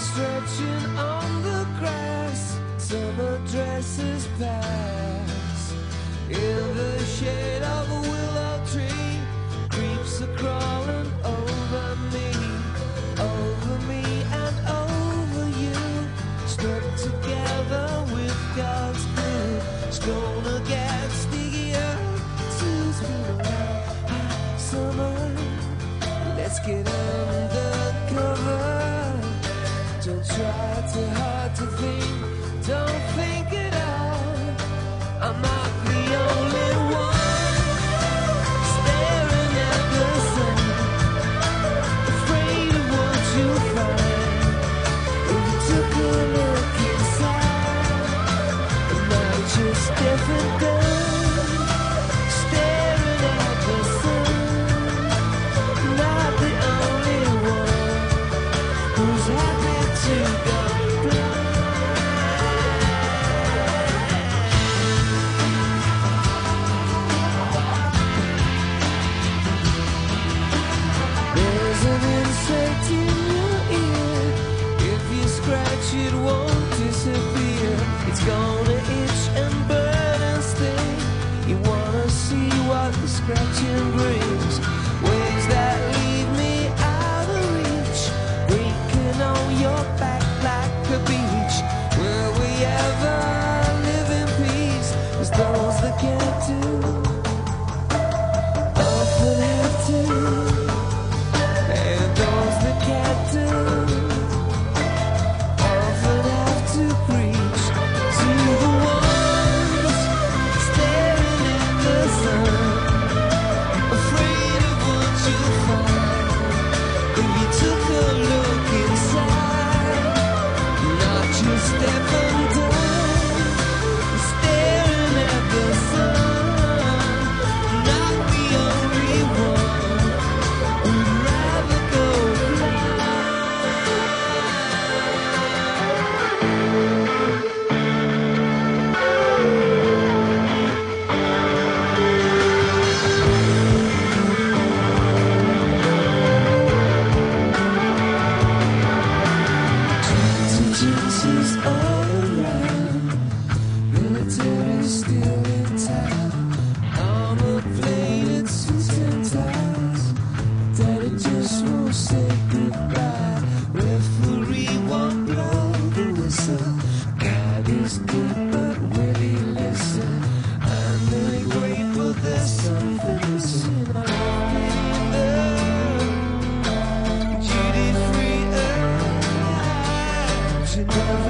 stretching on the grass, summer dresses pass in the shade of a willow tree. Creeps are crawling over me and over you, stuck together with God's glue, stone against the earth. Susan, hot summer, let's get under cover. Don't try too hard to think, don't think at all. I'm not the only one staring at the sun, afraid of what you'll find if you took a look inside. I'm not just different gun, staring at the sun. Not the only one who's happy to go blind. There's an insect in your ear, if you scratch it won't disappear. It's gonna itch and burn and sting. You wanna see what the scratching brings, waves that leave me out of reach, breaking on your back. The beach, will we ever live in peace? There's those that can't do, those that have to, and those that can't do, those that have to preach to the ones staring at the sun, afraid of what you'll find if you took a look inside. You step under, staring at the sun. Not the only one who'd rather go blind. Contingencies all around, military still in town, armor plated suits and ties, daddy just won't say goodbye. Referee won't blow the whistle, God is good but will he listen? I'm really grateful there's something missing. Never